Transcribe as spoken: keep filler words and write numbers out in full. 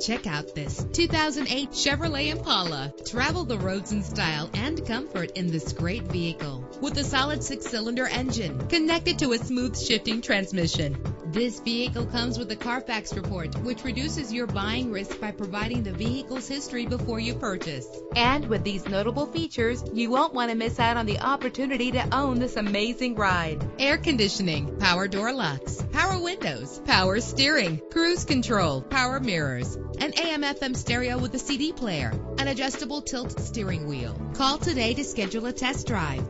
Check out this two thousand eight Chevrolet Impala. Travel the roads in style and comfort in this great vehicle. With a solid six-cylinder engine connected to a smooth shifting transmission. This vehicle comes with a Carfax report, which reduces your buying risk by providing the vehicle's history before you purchase. And with these notable features, you won't want to miss out on the opportunity to own this amazing ride. Air conditioning, power door locks, power windows, power steering, cruise control, power mirrors, an A M F M stereo with a C D player, an adjustable tilt steering wheel. Call today to schedule a test drive.